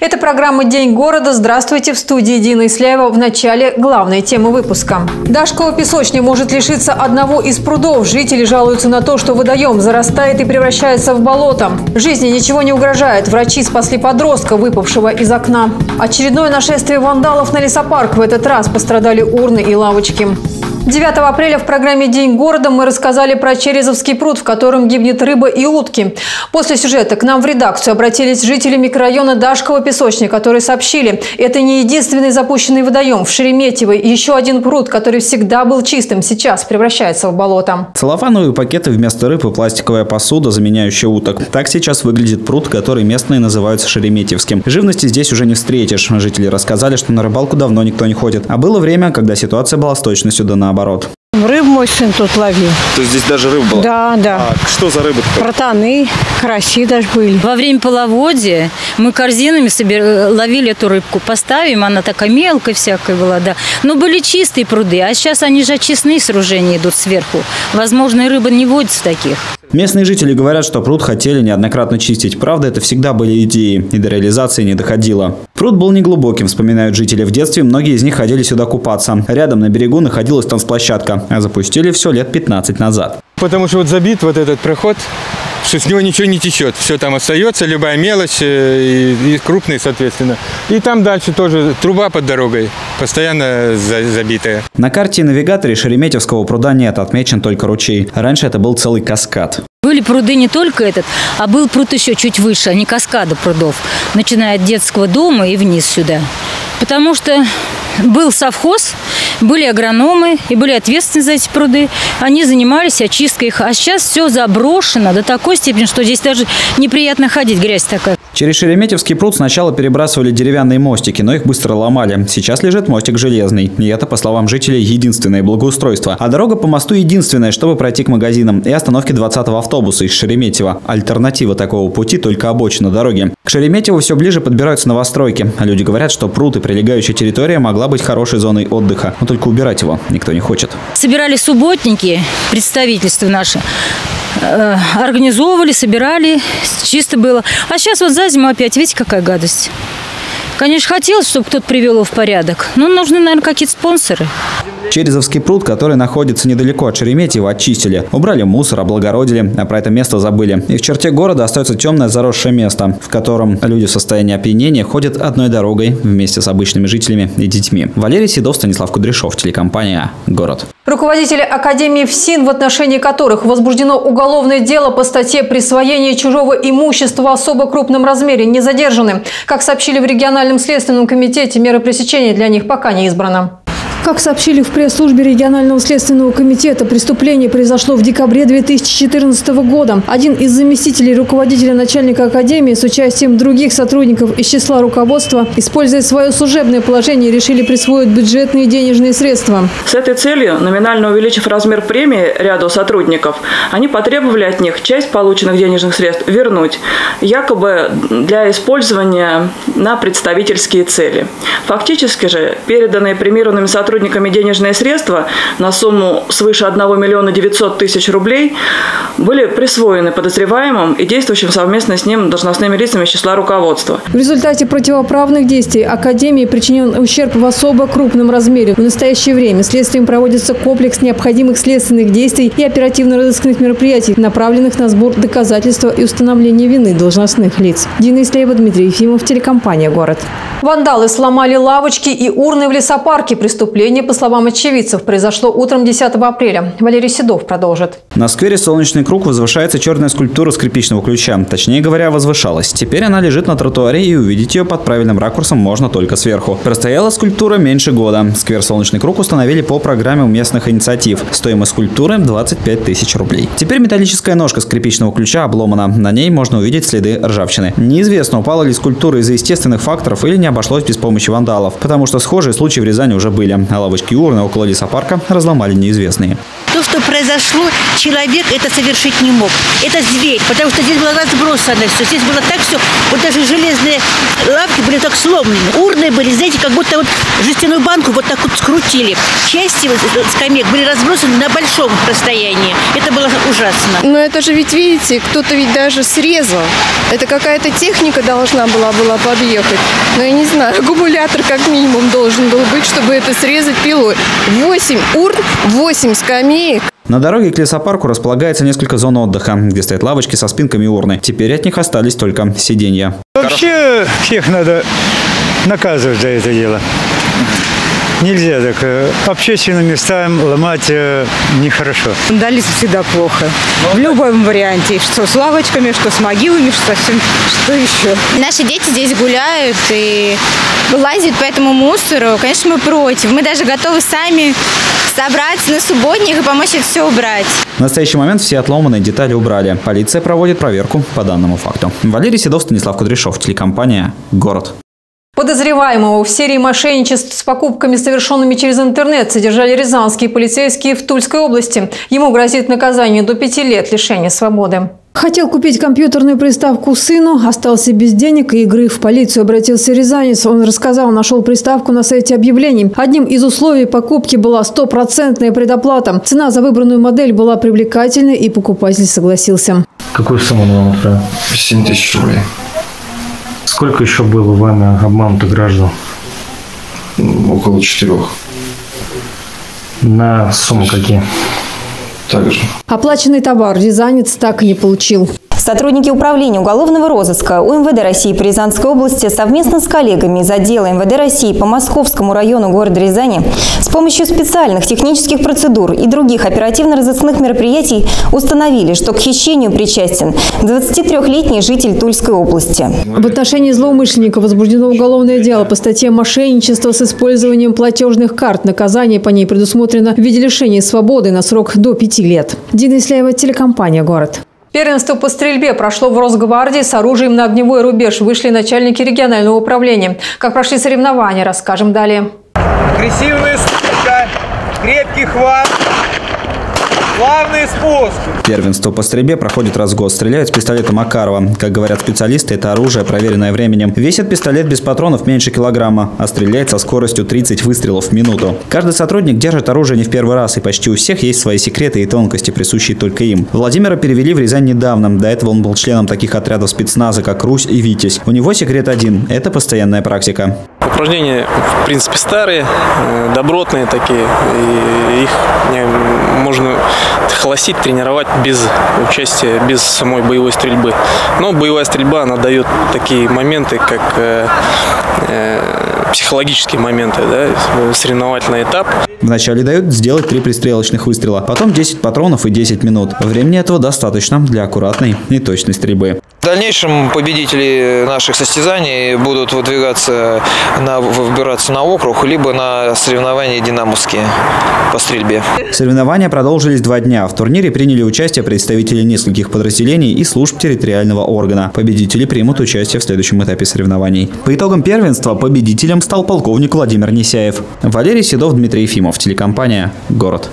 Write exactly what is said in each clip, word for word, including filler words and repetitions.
Это программа «День города». Здравствуйте! В студии Дина Исляева. В начале главной темы выпуска. Дашково-Песочня может лишиться одного из прудов. Жители жалуются на то, что водоем зарастает и превращается в болото. Жизни ничего не угрожает. Врачи спасли подростка, выпавшего из окна. Очередное нашествие вандалов на лесопарк. В этот раз пострадали урны и лавочки. девятого апреля в программе «День города» мы рассказали про Черезовский пруд, в котором гибнет рыба и утки. После сюжета к нам в редакцию обратились жители микрорайона Дашково-Песочня, которые сообщили, это не единственный запущенный водоем. В Шереметьево еще один пруд, который всегда был чистым, сейчас превращается в болото. Целлофановые пакеты вместо рыб и пластиковая посуда, заменяющая уток. Так сейчас выглядит пруд, который местные называют Шереметьевским. Живности здесь уже не встретишь. Жители рассказали, что на рыбалку давно никто не ходит. А было время, когда ситуация была с точностью до наоборот. Рыб мой сын тут ловил. То есть здесь даже рыба была? Да, да. А что за рыба? Протаны, караси даже были. Во время половодья мы корзинами собер... ловили эту рыбку. Поставим, она такая мелкая всякая была, да. Но были чистые пруды, а сейчас они же очистные сооружения идут сверху. Возможно, рыба не водится таких. Местные жители говорят, что пруд хотели неоднократно чистить. Правда, это всегда были идеи, и до реализации не доходило. Пруд был неглубоким, вспоминают жители. В детстве многие из них ходили сюда купаться. Рядом на берегу находилась танцплощадка, а запустили все лет пятнадцать назад. Потому что вот забит вот этот проход, что с него ничего не течет. Все там остается, любая мелочь, и, и крупные, соответственно. И там дальше тоже труба под дорогой, постоянно забитая. На карте и навигаторе Шереметьевского пруда нет, отмечен только ручей. Раньше это был целый каскад. Были пруды не только этот, а был пруд еще чуть выше, а не каскада прудов, начиная от детского дома и вниз сюда. Потому что был совхоз, были агрономы и были ответственны за эти пруды. Они занимались очисткой их. А сейчас все заброшено до такой степени, что здесь даже неприятно ходить, грязь такая. Через Шереметьевский пруд сначала перебрасывали деревянные мостики, но их быстро ломали. Сейчас лежит мостик железный. И это, по словам жителей, единственное благоустройство. А дорога по мосту единственная, чтобы пройти к магазинам и остановке двадцатого автобуса из Шереметьево. Альтернатива такого пути только обочина дороги. К Шереметьеву все ближе подбираются новостройки. Люди говорят, что пруд и прилегающая территория могла быть хорошей зоной отдыха. Но только убирать его никто не хочет. Собирали субботники, представительство наше. Организовывали, собирали, чисто было. А сейчас вот за зиму опять, видите, какая гадость. Конечно, хотелось, чтобы кто-то привел его в порядок, но нужны, наверное, какие-то спонсоры. Черезовский пруд, который находится недалеко от Шереметьева, очистили. Убрали мусор, облагородили, а про это место забыли. И в черте города остается темное заросшее место, в котором люди в состоянии опьянения ходят одной дорогой вместе с обычными жителями и детьми. Валерий Седов, Станислав Кудряшов, телекомпания «Город». Руководители Академии ФСИН, в отношении которых возбуждено уголовное дело по статье «Присвоение чужого имущества в особо крупном размере», не задержаны. Как сообщили в региональном следственном комитете, меры пресечения для них пока не избрана. Как сообщили в пресс-службе регионального следственного комитета, преступление произошло в декабре две тысячи четырнадцатого года. Один из заместителей руководителя начальника академии с участием других сотрудников из числа руководства, используя свое служебное положение, решили присвоить бюджетные денежные средства. С этой целью, номинально увеличив размер премии ряду сотрудников, они потребовали от них часть полученных денежных средств вернуть, якобы для использования на представительские цели. Фактически же переданные премированными сотрудниками сотрудниками денежные средства на сумму свыше одного миллиона девятисот тысяч рублей были присвоены подозреваемым и действующим совместно с ним должностными лицами из числа руководства. В результате противоправных действий Академии причинен ущерб в особо крупном размере. В настоящее время следствием проводится комплекс необходимых следственных действий и оперативно-розыскных мероприятий, направленных на сбор доказательства и установление вины должностных лиц. Дина Исляева, Дмитрий Ефимов, телекомпания «Город». Вандалы сломали лавочки и урны в лесопарке. Преступление, по словам очевидцев, произошло утром десятого апреля. Валерий Седов продолжит. На сквере «Солнечный круг» возвышается черная скульптура скрипичного ключа. Точнее говоря, возвышалась. Теперь она лежит на тротуаре, и увидеть ее под правильным ракурсом можно только сверху. Простояла скульптура меньше года. Сквер «Солнечный круг» установили по программе местных инициатив. Стоимость скульптуры – двадцать пять тысяч рублей. Теперь металлическая ножка скрипичного ключа обломана. На ней можно увидеть следы ржавчины. Неизвестно, упала ли скульптура из-за естественных факторов или не обошлось без помощи вандалов, потому что схожие случаи в Рязани уже были. На лавочке у урны около лесопарка разломали неизвестные. То, что произошло, человек это совершить не мог. Это зверь, потому что здесь было разбросано все. Здесь было так все, вот даже железные лавки были так сломлены. Урны были, знаете, как будто вот жестяную банку вот так вот скрутили. Части вот скамеек были разбросаны на большом расстоянии. Это было ужасно. Но это же ведь, видите, кто-то ведь даже срезал. Это какая-то техника должна была, была подъехать. Но я не знаю, аккумулятор как минимум должен был быть, чтобы это срезать пилой. восемь урн, восемь скамеек. На дороге к лесопарку располагается несколько зон отдыха, где стоят лавочки со спинками урны. Теперь от них остались только сиденья. Вообще всех надо наказывать за это дело. Нельзя так общественным местам ломать э, нехорошо. Дали всегда плохо. В любом варианте. Что с лавочками, что с могилами, что, что еще. Наши дети здесь гуляют и лазят по этому мусору. Конечно, мы против. Мы даже готовы сами собраться на субботник и помочь это все убрать. В настоящий момент все отломанные детали убрали. Полиция проводит проверку по данному факту. Валерий Седов, Станислав Кудряшов, телекомпания «Город». Подозреваемого в серии мошенничеств с покупками, совершенными через интернет, задержали рязанские полицейские в Тульской области. Ему грозит наказание до пяти лет лишения свободы. Хотел купить компьютерную приставку сыну, остался без денег и игры. В полицию обратился рязанец. Он рассказал, нашел приставку на сайте объявлений. Одним из условий покупки была стопроцентная предоплата. Цена за выбранную модель была привлекательной, и покупатель согласился. Какую сумму он вам отправил? семь тысяч рублей. Сколько еще было вами обманутых граждан? Около четырех. На сумму какие? Так же. Оплаченный товар рязанец так и не получил. Сотрудники управления уголовного розыска УМВД России по Рязанской области совместно с коллегами из отдела МВД России по Московскому району города Рязани с помощью специальных технических процедур и других оперативно-розыскных мероприятий установили, что к хищению причастен двадцатитрёхлетний житель Тульской области. В отношении злоумышленника возбуждено уголовное дело по статье «Мошенничество с использованием платежных карт». Наказание по ней предусмотрено в виде лишения свободы на срок до пяти лет. Дина Исляева, телекомпания «Город». Первенство по стрельбе прошло в Росгвардии. С оружием на огневой рубеж вышли начальники регионального управления. Как прошли соревнования, расскажем далее. Агрессивная стрельба, крепкий хват. Главный спуск. Первенство по стрельбе проходит раз в год. Стреляют с пистолета Макарова. Как говорят специалисты, это оружие, проверенное временем. Весит пистолет без патронов меньше килограмма, а стреляет со скоростью тридцать выстрелов в минуту. Каждый сотрудник держит оружие не в первый раз, и почти у всех есть свои секреты и тонкости, присущие только им. Владимира перевели в Рязань недавно. До этого он был членом таких отрядов спецназа, как «Русь» и «Витязь». У него секрет один – это постоянная практика. Упражнения, в принципе, старые, добротные такие, и их можно холостить, тренировать без участия, без самой боевой стрельбы. Но боевая стрельба, она дает такие моменты, как э, э, психологические моменты, да, соревновательный этап. Вначале дают сделать три пристрелочных выстрела, потом десять патронов и десять минут. Времени этого достаточно для аккуратной и точной стрельбы. В дальнейшем победители наших состязаний будут выдвигаться, на, выбираться на округ, либо на соревнования динамовские по стрельбе. Соревнования продолжились два дня. В турнире приняли участие представители нескольких подразделений и служб территориального органа. Победители примут участие в следующем этапе соревнований. По итогам первенства победителем стал полковник Владимир Несяев. Валерий Седов, Дмитрий Ефимов, телекомпания «Город».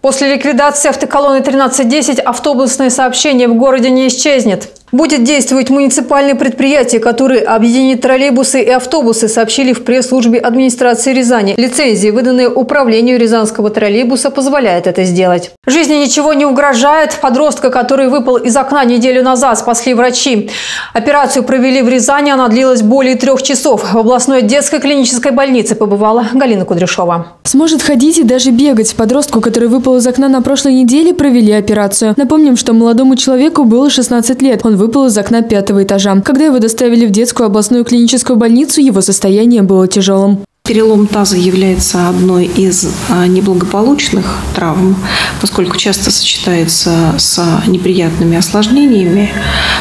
После ликвидации автоколонны тринадцать десять автобусное сообщение в городе не исчезнет. Будет действовать муниципальное предприятие, которое объединит троллейбусы и автобусы, сообщили в пресс-службе администрации Рязани. Лицензии, выданные управлению Рязанского троллейбуса, позволяют это сделать. Жизни ничего не угрожает. Подростка, который выпал из окна неделю назад, спасли врачи. Операцию провели в Рязани, она длилась более трех часов. В областной детской клинической больнице побывала Галина Кудряшова. Сможет ходить и даже бегать. Подростку, который выпал из окна на прошлой неделе, провели операцию. Напомним, что молодому человеку было шестнадцать лет. Он выпал из окна пятого этажа. Когда его доставили в детскую областную клиническую больницу, его состояние было тяжелым. Перелом таза является одной из неблагополучных травм, поскольку часто сочетается с неприятными осложнениями.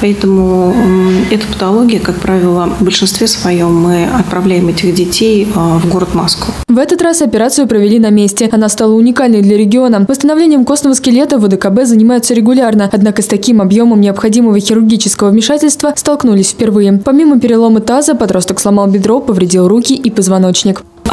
Поэтому эта патология, как правило, в большинстве своем мы отправляем этих детей в город Москву. В этот раз операцию провели на месте. Она стала уникальной для региона. Восстановлением костного скелета в ОДКБ занимаются регулярно. Однако с таким объемом необходимого хирургического вмешательства столкнулись впервые. Помимо перелома таза, подросток сломал бедро, повредил руки и позвоночник.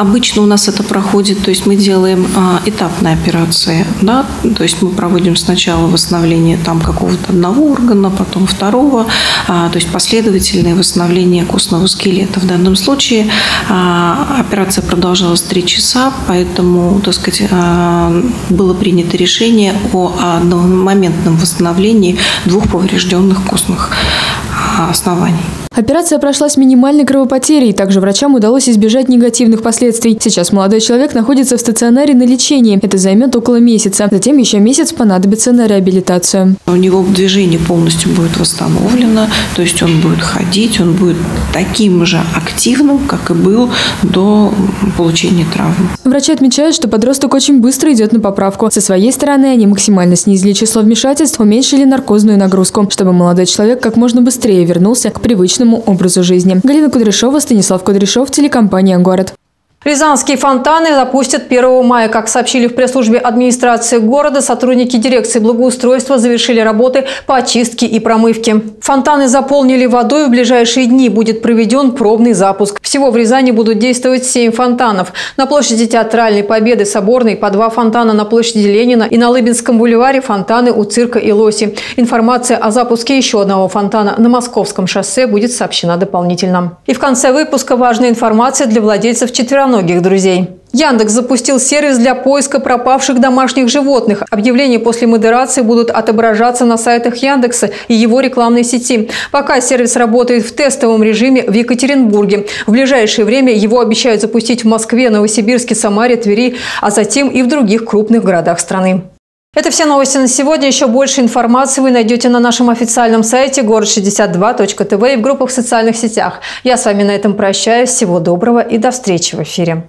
Обычно у нас это проходит, то есть мы делаем а, этапные операции, да, то есть мы проводим сначала восстановление там какого-то одного органа, потом второго, а, то есть последовательное восстановление костного скелета. В данном случае а, операция продолжалась три часа, поэтому, так сказать, а, было принято решение о одномоментном восстановлении двух поврежденных костных оснований. Операция прошла с минимальной кровопотерей. Также врачам удалось избежать негативных последствий. Сейчас молодой человек находится в стационаре на лечении. Это займет около месяца. Затем еще месяц понадобится на реабилитацию. У него движение полностью будет восстановлено. То есть он будет ходить, он будет таким же активным, как и был до получения травмы. Врачи отмечают, что подросток очень быстро идет на поправку. Со своей стороны они максимально снизили число вмешательств, уменьшили наркозную нагрузку, чтобы молодой человек как можно быстрее вернулся к привычному образу жизни. Галина Кудряшова, Станислав Кудряшов, телекомпания «Город». Рязанские фонтаны запустят первого мая. Как сообщили в пресс-службе администрации города, сотрудники дирекции благоустройства завершили работы по очистке и промывке. Фонтаны заполнили водой. В ближайшие дни будет проведен пробный запуск. Всего в Рязани будут действовать семь фонтанов. На площади Театральной, Победы, Соборной по два фонтана, на площади Ленина и на Лыбинском бульваре фонтаны у цирка и лоси. Информация о запуске еще одного фонтана на Московском шоссе будет сообщена дополнительно. И в конце выпуска важная информация для владельцев четвероногих многих друзей. Яндекс запустил сервис для поиска пропавших домашних животных. Объявления после модерации будут отображаться на сайтах Яндекса и его рекламной сети. Пока сервис работает в тестовом режиме в Екатеринбурге. В ближайшее время его обещают запустить в Москве, Новосибирске, Самаре, Твери, а затем и в других крупных городах страны. Это все новости на сегодня. Еще больше информации вы найдете на нашем официальном сайте город шестьдесят два точка тэ вэ и в группах в социальных сетях. Я с вами на этом прощаюсь. Всего доброго и до встречи в эфире.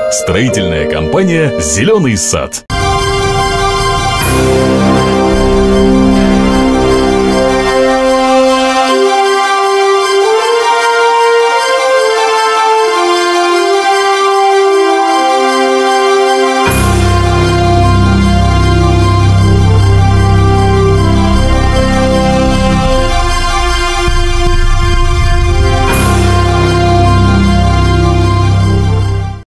Строительная компания «Зеленый сад».